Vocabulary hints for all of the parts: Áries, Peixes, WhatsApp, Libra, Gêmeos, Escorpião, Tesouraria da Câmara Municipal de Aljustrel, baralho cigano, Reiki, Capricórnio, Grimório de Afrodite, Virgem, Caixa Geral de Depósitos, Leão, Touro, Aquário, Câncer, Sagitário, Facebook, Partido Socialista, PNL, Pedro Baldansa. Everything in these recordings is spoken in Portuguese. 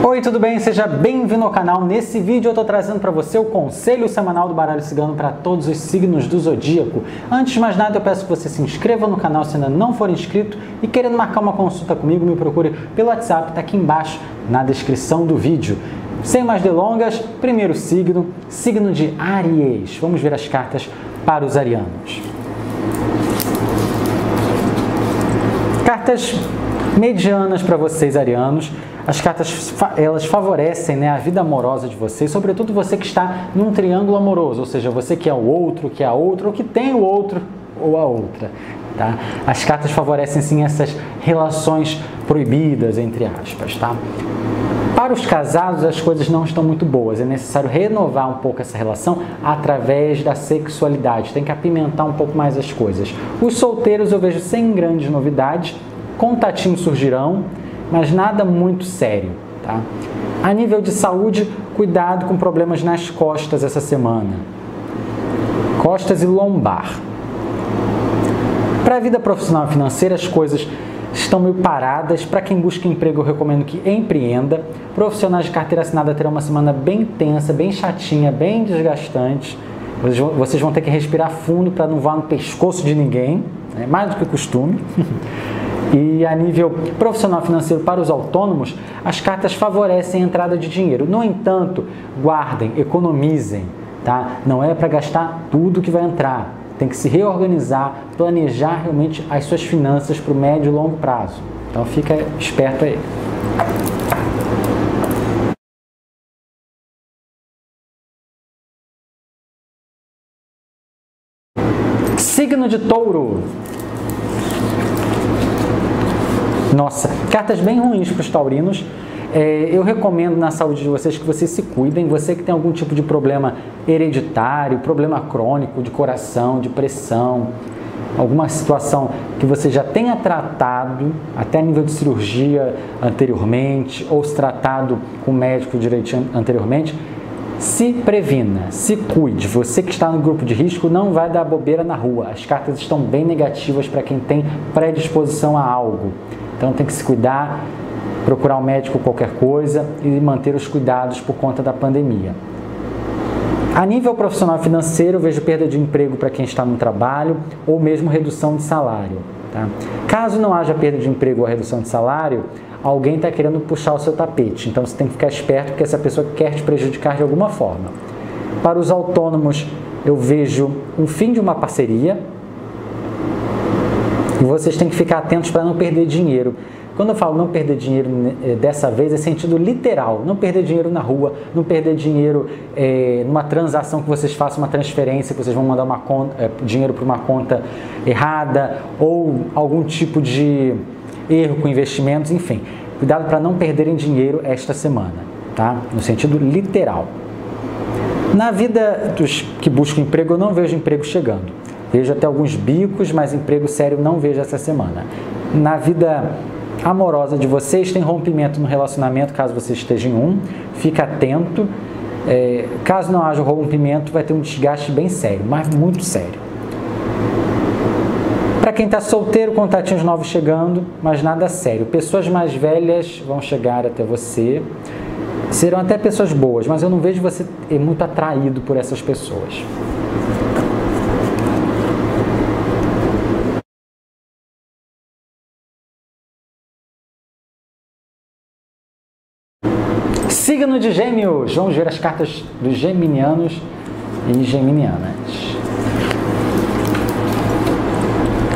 Oi, tudo bem? Seja bem-vindo ao canal. Nesse vídeo eu estou trazendo para você o conselho semanal do baralho cigano para todos os signos do zodíaco. Antes de mais nada, eu peço que você se inscreva no canal se ainda não for inscrito e querendo marcar uma consulta comigo, me procure pelo WhatsApp, está aqui embaixo na descrição do vídeo. Sem mais delongas, primeiro signo, signo de Áries. Vamos ver as cartas para os arianos. Cartas medianas para vocês, arianos. As cartas, elas favorecem, né, a vida amorosa de vocês, sobretudo você que está num triângulo amoroso, ou seja, você que é o outro, que é a outra, ou que tem o outro ou a outra, tá? As cartas favorecem, sim, essas relações proibidas, entre aspas, tá? Para os casados, as coisas não estão muito boas. É necessário renovar um pouco essa relação através da sexualidade. Tem que apimentar um pouco mais as coisas. Os solteiros, eu vejo sem grandes novidades. Contatinhos surgirão, mas nada muito sério, tá? A nível de saúde, cuidado com problemas nas costas essa semana. Costas e lombar. Para a vida profissional e financeira, as coisas estão meio paradas. Para quem busca emprego, eu recomendo que empreenda. Profissionais de carteira assinada terão uma semana bem tensa, bem chatinha, bem desgastante. Vocês vão ter que respirar fundo para não voar no pescoço de ninguém, né? Mais do que costume. E a nível profissional financeiro para os autônomos, as cartas favorecem a entrada de dinheiro. No entanto, guardem, economizem, tá? Não é para gastar tudo que vai entrar. Tem que se reorganizar, planejar realmente as suas finanças para o médio e longo prazo. Então fica esperto aí. Signo de Touro. Nossa, cartas bem ruins para os taurinos. Eu recomendo na saúde de vocês que vocês se cuidem. Você que tem algum tipo de problema hereditário, problema crônico, de coração, de pressão, alguma situação que você já tenha tratado até a nível de cirurgia anteriormente ou se tratado com o médico direitinho anteriormente, se previna, se cuide. Você que está no grupo de risco não vai dar bobeira na rua. As cartas estão bem negativas para quem tem predisposição a algo. Então tem que se cuidar, procurar um médico qualquer coisa e manter os cuidados por conta da pandemia. A nível profissional e financeiro, eu vejo perda de emprego para quem está no trabalho ou mesmo redução de salário, tá? Caso não haja perda de emprego ou redução de salário, alguém está querendo puxar o seu tapete. Então você tem que ficar esperto porque essa pessoa quer te prejudicar de alguma forma. Para os autônomos, eu vejo um fim de uma parceria. E vocês têm que ficar atentos para não perder dinheiro. Quando eu falo não perder dinheiro dessa vez, é sentido literal. Não perder dinheiro na rua, não perder dinheiro numa transação que vocês façam, uma transferência, que vocês vão mandar uma conta, dinheiro para uma conta errada ou algum tipo de erro com investimentos, enfim. Cuidado para não perderem dinheiro esta semana, tá? No sentido literal. Na vida dos que buscam emprego, eu não vejo emprego chegando. Vejo até alguns bicos, mas emprego sério não vejo essa semana. Na vida amorosa de vocês, tem rompimento no relacionamento, caso você esteja em um. Fica atento. Caso não haja rompimento, vai ter um desgaste bem sério, mas muito sério. Para quem está solteiro, contatinhos novos chegando, mas nada sério. Pessoas mais velhas vão chegar até você. Serão até pessoas boas, mas eu não vejo você muito atraído por essas pessoas. Signo de Gêmeos. Vamos ver as cartas dos geminianos e geminianas.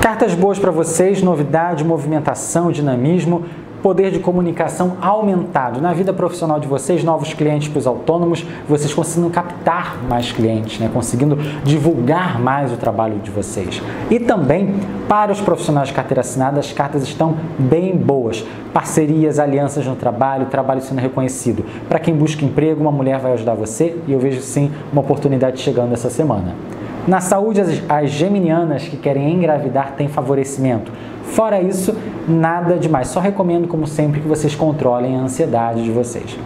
Cartas boas para vocês, novidade, movimentação, dinamismo, poder de comunicação aumentado. Na vida profissional de vocês, novos clientes para os autônomos, vocês conseguindo captar mais clientes, né? Conseguindo divulgar mais o trabalho de vocês. E também, para os profissionais de carteira assinada, as cartas estão bem boas. Parcerias, alianças no trabalho, trabalho sendo reconhecido. Para quem busca emprego, uma mulher vai ajudar você e eu vejo sim uma oportunidade chegando essa semana. Na saúde, as geminianas que querem engravidar têm favorecimento. Fora isso, nada demais. Só recomendo, como sempre, que vocês controlem a ansiedade de vocês.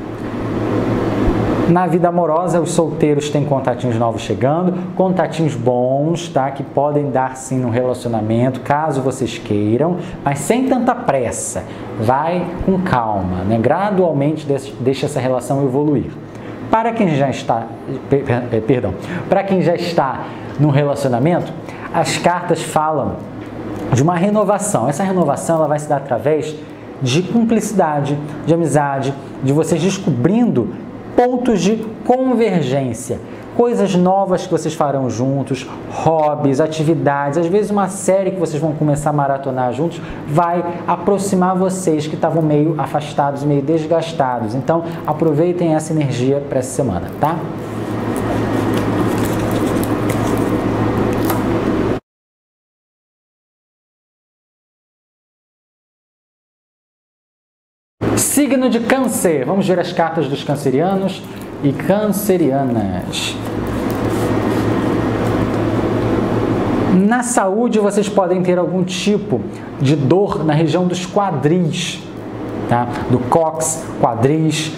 Na vida amorosa, os solteiros têm contatinhos novos chegando, contatinhos bons, tá? Que podem dar sim no relacionamento, caso vocês queiram, mas sem tanta pressa. Vai com calma, né? Gradualmente deixa essa relação evoluir. Para quem já está, para quem já está no relacionamento, as cartas falam de uma renovação. Essa renovação ela vai se dar através de cumplicidade, de amizade, de vocês descobrindo pontos de convergência, coisas novas que vocês farão juntos, hobbies, atividades, às vezes uma série que vocês vão começar a maratonar juntos vai aproximar vocês que estavam meio afastados, meio desgastados. Então, aproveitem essa energia para essa semana, tá? Signo de Câncer. Vamos ver as cartas dos cancerianos e cancerianas. Na saúde, vocês podem ter algum tipo de dor na região dos quadris, tá? Do cóccix, quadris,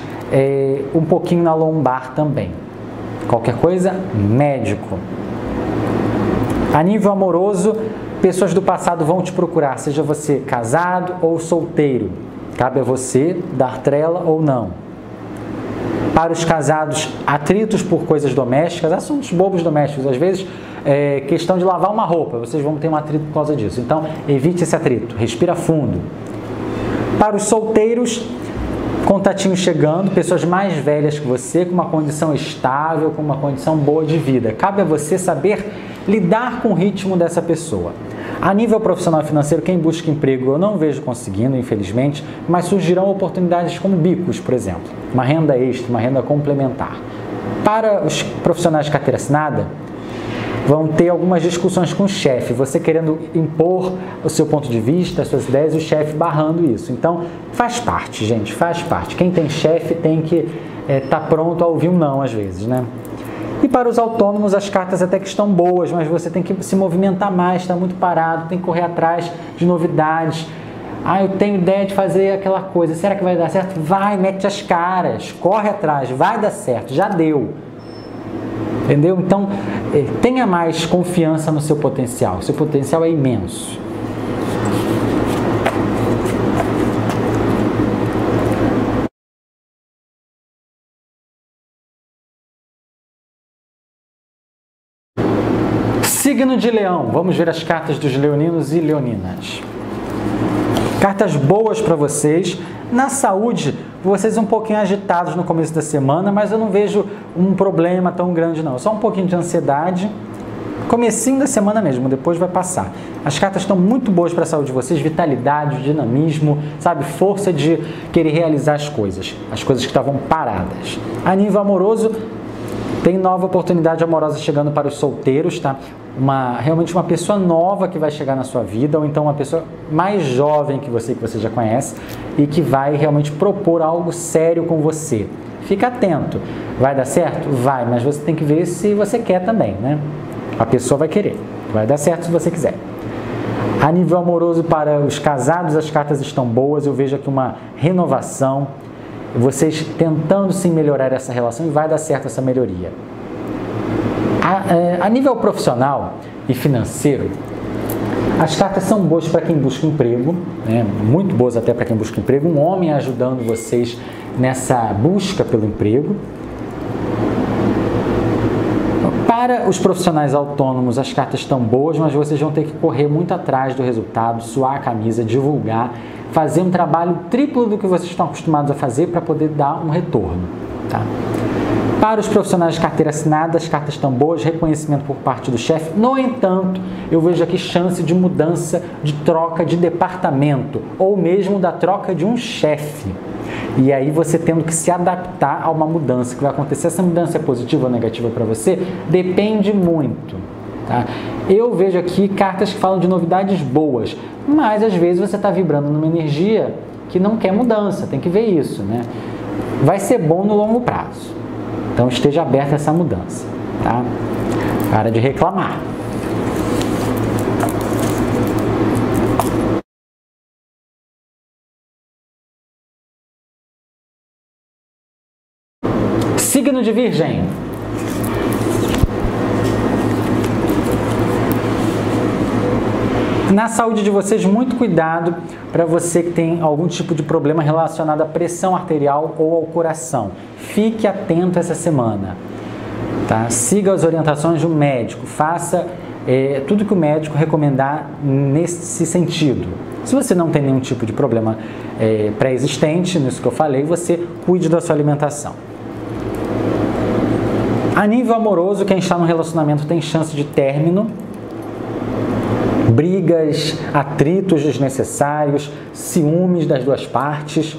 um pouquinho na lombar também. Qualquer coisa, médico. A nível amoroso, pessoas do passado vão te procurar, seja você casado ou solteiro. Cabe a você dar trela ou não. Para os casados, atritos por coisas domésticas, assuntos bobos domésticos, às vezes é questão de lavar uma roupa, vocês vão ter um atrito por causa disso. Então, evite esse atrito, respira fundo. Para os solteiros, contatinhos chegando, pessoas mais velhas que você, com uma condição estável, com uma condição boa de vida. Cabe a você saber lidar com o ritmo dessa pessoa. A nível profissional e financeiro, quem busca emprego eu não vejo conseguindo, infelizmente, mas surgirão oportunidades como bicos, por exemplo, uma renda extra, uma renda complementar. Para os profissionais de carteira assinada, vão ter algumas discussões com o chefe, você querendo impor o seu ponto de vista, as suas ideias e o chefe barrando isso. Então, faz parte, gente, faz parte. Quem tem chefe tem que tá pronto a ouvir um não às vezes, né? E para os autônomos, as cartas até que estão boas, mas você tem que se movimentar mais, está muito parado, tem que correr atrás de novidades. Ah, eu tenho ideia de fazer aquela coisa, será que vai dar certo? Vai, mete as caras, corre atrás, vai dar certo, já deu. Entendeu? Então, tenha mais confiança no seu potencial, seu potencial é imenso. Signo de Leão. Vamos ver as cartas dos leoninos e leoninas. Cartas boas para vocês. Na saúde, vocês um pouquinho agitados no começo da semana, mas eu não vejo um problema tão grande não. Só um pouquinho de ansiedade. Comecinho da semana mesmo, depois vai passar. As cartas estão muito boas para a saúde de vocês, vitalidade, dinamismo, sabe, força de querer realizar as coisas que estavam paradas. A nível amoroso, tem nova oportunidade amorosa chegando para os solteiros, tá? Realmente uma pessoa nova que vai chegar na sua vida, ou então uma pessoa mais jovem que você já conhece e que vai realmente propor algo sério com você. Fica atento. Vai dar certo? Vai, mas você tem que ver se você quer também, né? A pessoa vai querer. Vai dar certo se você quiser. A nível amoroso para os casados, as cartas estão boas. Eu vejo aqui uma renovação. Vocês tentando sim melhorar essa relação e vai dar certo essa melhoria. A nível profissional e financeiro, as cartas são boas para quem busca emprego, né? Muito boas até para quem busca emprego, um homem ajudando vocês nessa busca pelo emprego. Para os profissionais autônomos, as cartas estão boas, mas vocês vão ter que correr muito atrás do resultado, suar a camisa, divulgar, fazer um trabalho triplo do que vocês estão acostumados a fazer para poder dar um retorno, tá? Para os profissionais de carteira assinada, as cartas estão boas, reconhecimento por parte do chefe. No entanto, eu vejo aqui chance de mudança, de troca de departamento, ou mesmo da troca de um chefe. E aí você tendo que se adaptar a uma mudança que vai acontecer. Essa mudança é positiva ou negativa para você? Depende muito, tá? Eu vejo aqui cartas que falam de novidades boas, mas às vezes você está vibrando numa energia que não quer mudança, tem que ver isso, né? Vai ser bom no longo prazo. Então, esteja aberta a essa mudança, tá? Para de reclamar. Signo de Virgem. Na saúde de vocês, muito cuidado para você que tem algum tipo de problema relacionado à pressão arterial ou ao coração. Fique atento essa semana, tá? Siga as orientações do médico, faça tudo que o médico recomendar nesse sentido. Se você não tem nenhum tipo de problema pré-existente, nisso que eu falei, você cuide da sua alimentação. A nível amoroso, quem está no relacionamento tem chance de término. Brigas, atritos desnecessários, ciúmes das duas partes.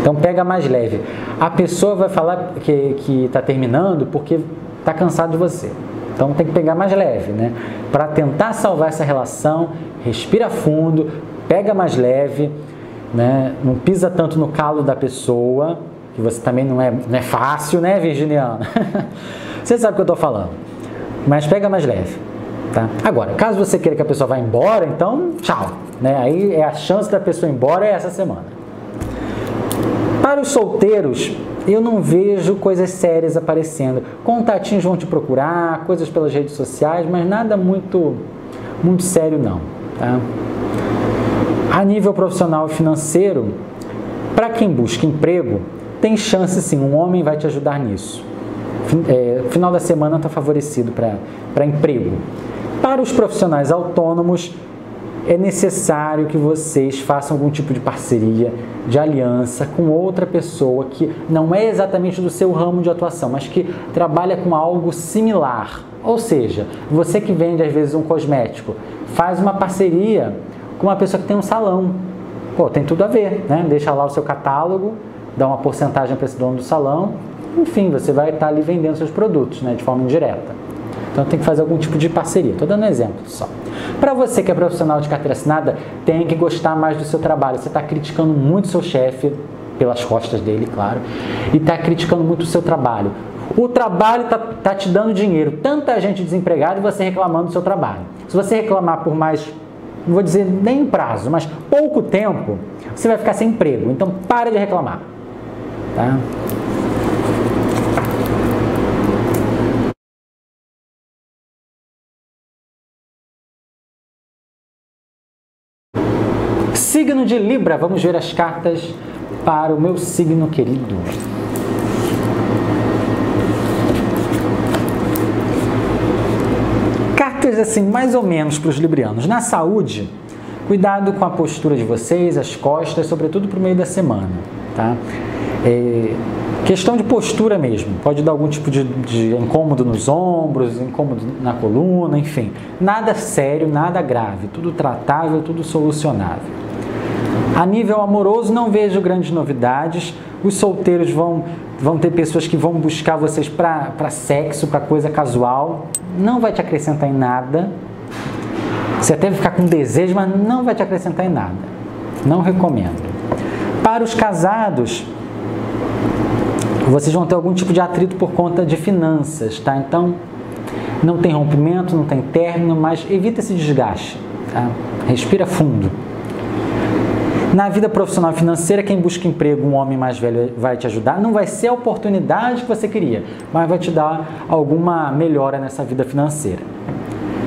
Então pega mais leve. A pessoa vai falar que está terminando porque está cansado de você. Então tem que pegar mais leve, né? Para tentar salvar essa relação, respira fundo, pega mais leve, né? Não pisa tanto no calo da pessoa, que você também não é fácil, né, Virginiana? Você sabe o que eu estou falando. Mas pega mais leve. Tá? Agora, caso você queira que a pessoa vá embora, então tchau, né? Aí é a chance da pessoa ir embora essa semana. Para os solteiros, eu não vejo coisas sérias aparecendo. Contatinhos vão te procurar, coisas pelas redes sociais, mas nada muito sério não, tá? A nível profissional e financeiro, para quem busca emprego, tem chance sim, um homem vai te ajudar nisso. Final da semana está favorecido para emprego. Para os profissionais autônomos, é necessário que vocês façam algum tipo de parceria, de aliança com outra pessoa que não é exatamente do seu ramo de atuação, mas que trabalha com algo similar. Ou seja, você que vende às vezes um cosmético, faz uma parceria com uma pessoa que tem um salão. Pô, tem tudo a ver, né? Deixa lá o seu catálogo, dá uma porcentagem para esse dono do salão. Enfim, você vai estar ali vendendo seus produtos, né, de forma indireta. Então tem que fazer algum tipo de parceria. Estou dando um exemplo só. Para você que é profissional de carteira assinada, tem que gostar mais do seu trabalho. Você está criticando muito seu chefe, pelas costas dele, claro, e está criticando muito o seu trabalho. O trabalho está te dando dinheiro. Tanta gente desempregada e você reclamando do seu trabalho. Se você reclamar por mais, não vou dizer nem prazo, mas pouco tempo, você vai ficar sem emprego. Então para de reclamar, tá? Signo de Libra, vamos ver as cartas para o meu signo querido. Cartas assim, mais ou menos para os librianos. Na saúde, cuidado com a postura de vocês, as costas, sobretudo para o meio da semana, tá? Questão de postura mesmo, pode dar algum tipo de incômodo nos ombros, incômodo na coluna, enfim. Nada sério, nada grave, tudo tratável, tudo solucionável. A nível amoroso, não vejo grandes novidades. Os solteiros vão ter pessoas que vão buscar vocês para sexo, para coisa casual. Não vai te acrescentar em nada. Você até vai ficar com desejo, mas não vai te acrescentar em nada. Não recomendo. Para os casados, vocês vão ter algum tipo de atrito por conta de finanças, tá? Então, não tem rompimento, não tem término, mas evita esse desgaste, tá? Respira fundo. Na vida profissional e financeira, quem busca emprego, um homem mais velho vai te ajudar. Não vai ser a oportunidade que você queria, mas vai te dar alguma melhora nessa vida financeira.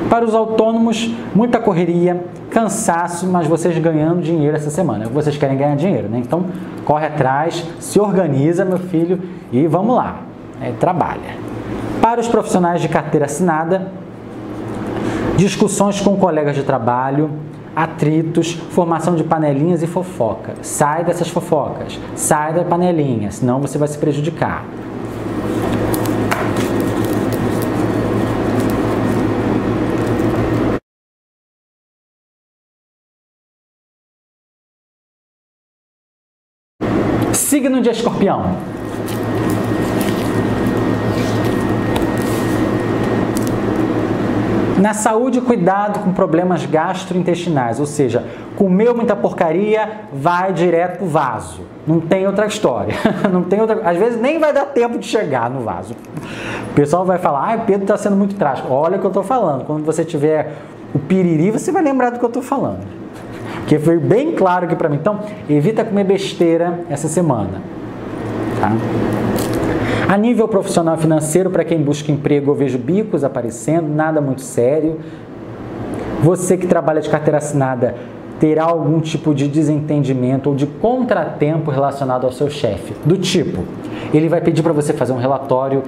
Para os autônomos, muita correria, cansaço, mas vocês ganhando dinheiro essa semana. Vocês querem ganhar dinheiro, né? Então, corre atrás, se organiza, meu filho, e vamos lá, trabalha. Para os profissionais de carteira assinada, discussões com colegas de trabalho, atritos, formação de panelinhas e fofoca. Sai dessas fofocas, sai da panelinha, senão você vai se prejudicar. Signo de Escorpião. Na saúde, cuidado com problemas gastrointestinais, ou seja, comeu muita porcaria, vai direto pro vaso. Não tem outra história. Não tem outra. Às vezes nem vai dar tempo de chegar no vaso. O pessoal vai falar, ah, Pedro está sendo muito trágico. Olha o que eu estou falando. Quando você tiver o piriri, você vai lembrar do que eu estou falando. Porque foi bem claro aqui para mim. Então, evita comer besteira essa semana. tá? A nível profissional financeiro, para quem busca emprego, eu vejo bicos aparecendo, nada muito sério. Você que trabalha de carteira assinada terá algum tipo de desentendimento ou de contratempo relacionado ao seu chefe. Do tipo, ele vai pedir para você fazer um relatório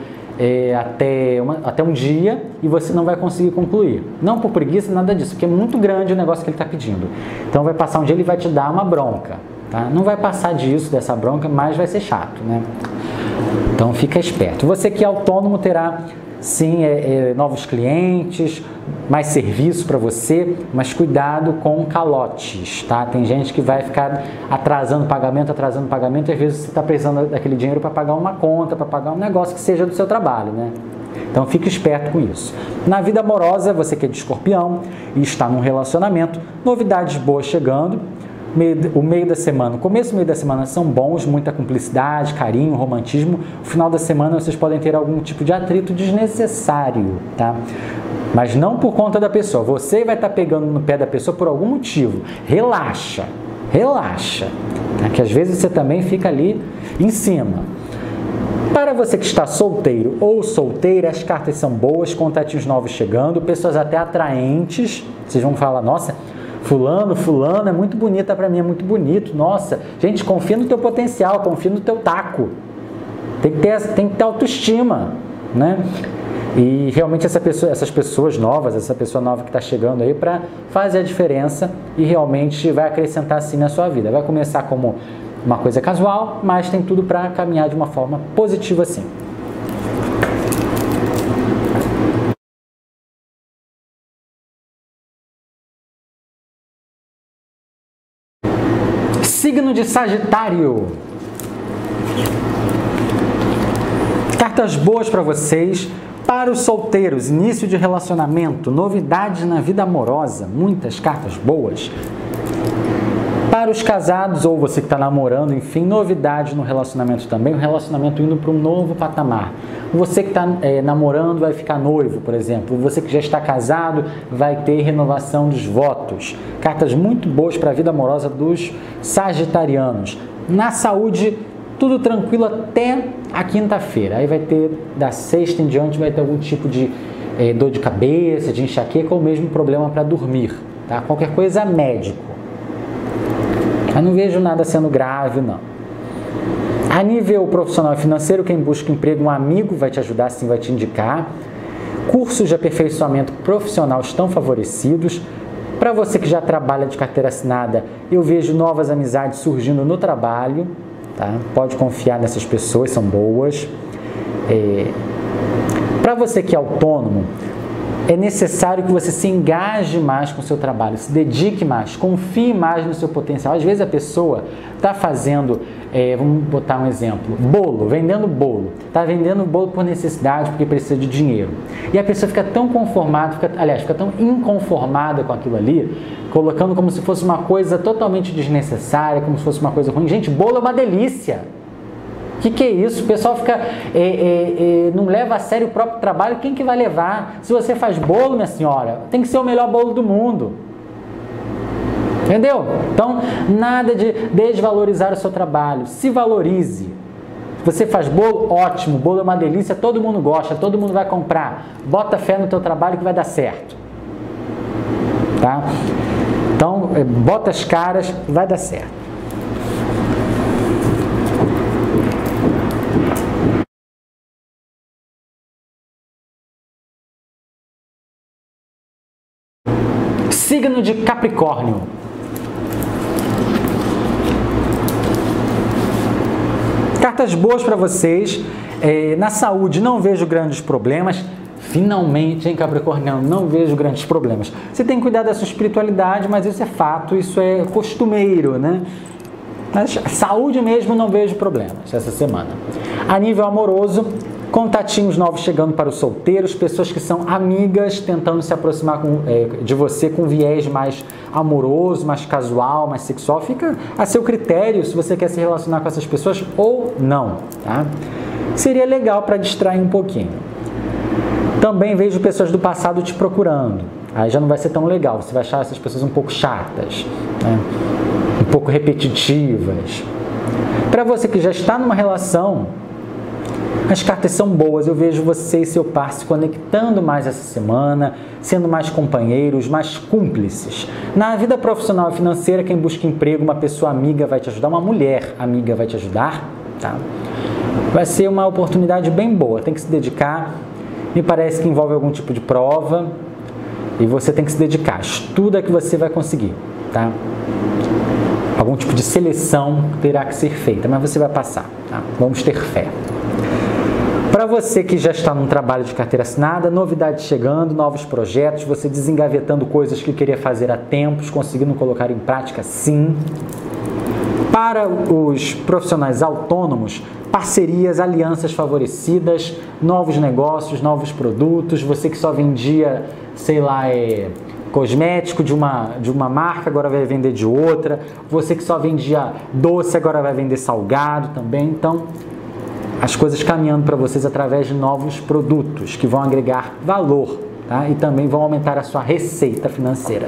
até um dia e você não vai conseguir concluir. Não por preguiça, nada disso, porque é muito grande o negócio que ele está pedindo. Então vai passar um dia, ele vai te dar uma bronca, tá? Não vai passar disso, dessa bronca, mas vai ser chato, né? Então fica esperto. Você que é autônomo terá sim novos clientes, mais serviço para você, mas cuidado com calotes, tá? Tem gente que vai ficar atrasando pagamento, e às vezes você está precisando daquele dinheiro para pagar uma conta, para pagar um negócio que seja do seu trabalho, né? Então fique esperto com isso. Na vida amorosa, você que é de escorpião e está num relacionamento, novidades boas chegando. O meio da semana, o começo e o meio da semana são bons, muita cumplicidade, carinho, romantismo. O final da semana vocês podem ter algum tipo de atrito desnecessário, tá? Mas não por conta da pessoa. Você vai estar pegando no pé da pessoa por algum motivo. Relaxa, relaxa, tá? Que às vezes você também fica ali em cima. Para você que está solteiro ou solteira, as cartas são boas, contatinhos novos chegando, pessoas até atraentes. Vocês vão falar, nossa, fulano é muito bonita pra mim, é muito bonito, nossa. Gente, confia no teu potencial, confia no teu taco. Tem que ter autoestima, né? E realmente essa pessoa nova que está chegando aí para fazer a diferença e realmente vai acrescentar sim na sua vida. Vai começar como uma coisa casual, mas tem tudo para caminhar de uma forma positiva sim. Signo de Sagitário. Cartas boas para vocês. Para os solteiros, início de relacionamento, novidades na vida amorosa, muitas cartas boas. Para os casados, ou você que está namorando, enfim, novidades no relacionamento também, o relacionamento indo para um novo patamar. Você que está namorando vai ficar noivo, por exemplo. Você que já está casado vai ter renovação dos votos. Cartas muito boas para a vida amorosa dos sagitarianos. Na saúde, tudo tranquilo até a quinta-feira. Aí vai ter, da sexta em diante, vai ter algum tipo de dor de cabeça, de enxaqueca ou mesmo problema para dormir, tá? Qualquer coisa, médico. Eu não vejo nada sendo grave, não. A nível profissional e financeiro, quem busca emprego, um amigo vai te ajudar, sim, vai te indicar. Cursos de aperfeiçoamento profissional estão favorecidos. Para você que já trabalha de carteira assinada, eu vejo novas amizades surgindo no trabalho, tá? Pode confiar nessas pessoas, são boas. Para você que é autônomo, é necessário que você se engaje mais com o seu trabalho, se dedique mais, confie mais no seu potencial. Às vezes a pessoa está fazendo, vamos botar um exemplo, bolo, vendendo bolo. Está vendendo bolo por necessidade, porque precisa de dinheiro. E a pessoa fica tão conformada, fica tão inconformada com aquilo ali, colocando como se fosse uma coisa totalmente desnecessária, como se fosse uma coisa ruim. Gente, bolo é uma delícia! O que é isso? O pessoal fica, não leva a sério o próprio trabalho. Quem que vai levar? Se você faz bolo, minha senhora, tem que ser o melhor bolo do mundo. Entendeu? Então, nada de desvalorizar o seu trabalho. Se valorize. Você faz bolo? Ótimo. Bolo é uma delícia, todo mundo gosta, todo mundo vai comprar. Bota fé no teu trabalho que vai dar certo. Tá? Então, bota as caras, vai dar certo. Signo de Capricórnio. Cartas boas para vocês. Na saúde não vejo grandes problemas. Finalmente, hein, Capricorniano, não vejo grandes problemas. Você tem que cuidar da sua espiritualidade, mas isso é fato, isso é costumeiro, né? Mas saúde mesmo não vejo problemas essa semana. A nível amoroso, contatinhos novos chegando para os solteiros, pessoas que são amigas tentando se aproximar de você com viés mais amoroso, mais casual, mais sexual. Fica a seu critério se você quer se relacionar com essas pessoas ou não, tá? Seria legal para distrair um pouquinho. Também vejo pessoas do passado te procurando. Aí já não vai ser tão legal, você vai achar essas pessoas um pouco chatas, né? Um pouco repetitivas. Para você que já está numa relação, as cartas são boas. Eu vejo você e seu par se conectando mais essa semana, sendo mais companheiros, mais cúmplices. Na vida profissional e financeira, quem busca emprego, uma pessoa amiga vai te ajudar, uma mulher amiga vai te ajudar, tá? Vai ser uma oportunidade bem boa, tem que se dedicar. Me parece que envolve algum tipo de prova e você tem que se dedicar. Estuda que você vai conseguir, tá? Algum tipo de seleção terá que ser feita, mas você vai passar, tá? Vamos ter fé. Para você que já está num trabalho de carteira assinada, novidades chegando, novos projetos, você desengavetando coisas que queria fazer há tempos, conseguindo colocar em prática, sim. Para os profissionais autônomos, parcerias, alianças favorecidas, novos negócios, novos produtos. Você que só vendia, sei lá, cosmético de uma marca, agora vai vender de outra. Você que só vendia doce, agora vai vender salgado também. Então, as coisas caminhando para vocês através de novos produtos que vão agregar valor, tá? E também vão aumentar a sua receita financeira.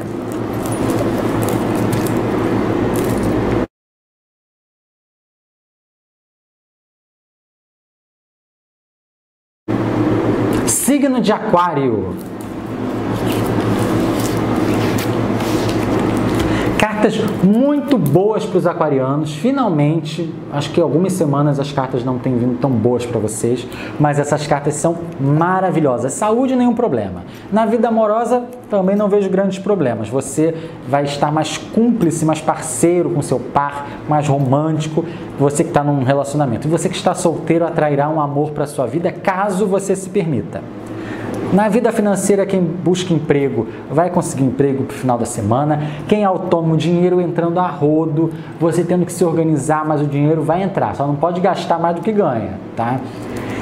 Signo de Aquário. Cartas muito boas para os aquarianos. Finalmente, acho que algumas semanas as cartas não têm vindo tão boas para vocês, mas essas cartas são maravilhosas. Saúde, nenhum problema. Na vida amorosa, também não vejo grandes problemas. Você vai estar mais cúmplice, mais parceiro com seu par, mais romântico, você que está num relacionamento. E você que está solteiro atrairá um amor para a sua vida, caso você se permita. Na vida financeira, quem busca emprego vai conseguir emprego para o final da semana. Quem é autônomo, dinheiro entrando a rodo, você tendo que se organizar, mas o dinheiro vai entrar, só não pode gastar mais do que ganha, tá?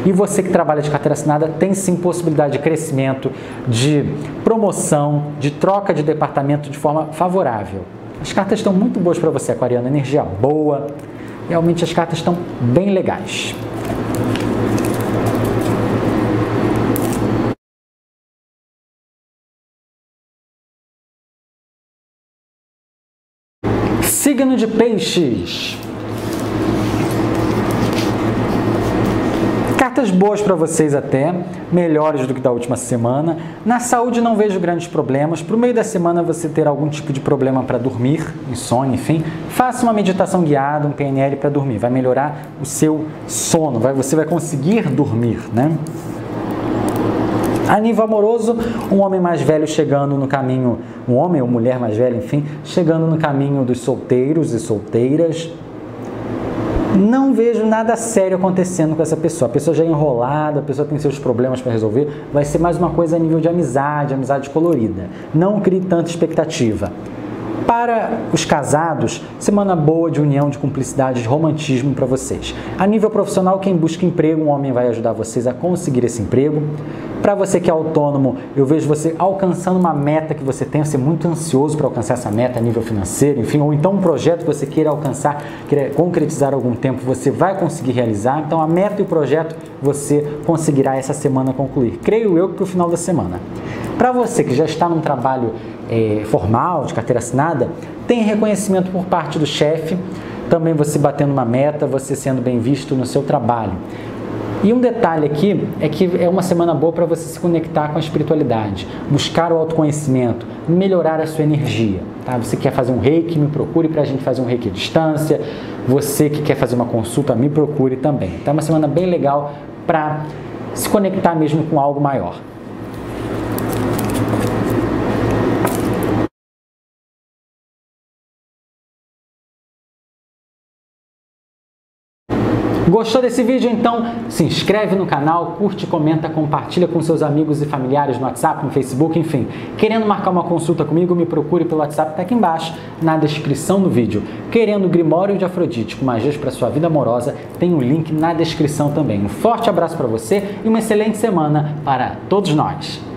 E você que trabalha de carteira assinada tem sim possibilidade de crescimento, de promoção, de troca de departamento de forma favorável. As cartas estão muito boas para você, aquariano, energia boa, realmente as cartas estão bem legais. Signo de Peixes. Cartas boas para vocês até, melhores do que da última semana. Na saúde não vejo grandes problemas. Para o meio da semana você terá algum tipo de problema para dormir, insônia, enfim. Faça uma meditação guiada, um PNL para dormir. Vai melhorar o seu sono, você vai conseguir dormir, né? A nível amoroso, um homem mais velho chegando no caminho, um homem ou mulher mais velha, enfim, chegando no caminho dos solteiros e solteiras. Não vejo nada sério acontecendo com essa pessoa. A pessoa já é enrolada, a pessoa tem seus problemas para resolver. Vai ser mais uma coisa a nível de amizade, amizade colorida. Não crie tanta expectativa. Para os casados, semana boa de união, de cumplicidade, de romantismo para vocês. A nível profissional, quem busca emprego, um homem vai ajudar vocês a conseguir esse emprego. Para você que é autônomo, eu vejo você alcançando uma meta que você tem, você é muito ansioso para alcançar essa meta a nível financeiro, enfim, ou então um projeto que você queira alcançar, queira concretizar algum tempo, você vai conseguir realizar. Então a meta e o projeto você conseguirá essa semana concluir. Creio eu que o final da semana. Para você que já está num trabalho formal, de carteira assinada, tem reconhecimento por parte do chefe, também você batendo uma meta, você sendo bem visto no seu trabalho. E um detalhe aqui é que é uma semana boa para você se conectar com a espiritualidade, buscar o autoconhecimento, melhorar a sua energia, tá? Você quer fazer um reiki, me procure para a gente fazer um reiki à distância. Você que quer fazer uma consulta, me procure também. Tá? Uma semana bem legal para se conectar mesmo com algo maior. Gostou desse vídeo? Então se inscreve no canal, curte, comenta, compartilha com seus amigos e familiares no WhatsApp, no Facebook, enfim. Querendo marcar uma consulta comigo, me procure pelo WhatsApp, tá aqui embaixo, na descrição do vídeo. Querendo Grimório de Afrodite, com magias para sua vida amorosa, tem um link na descrição também. Um forte abraço para você e uma excelente semana para todos nós.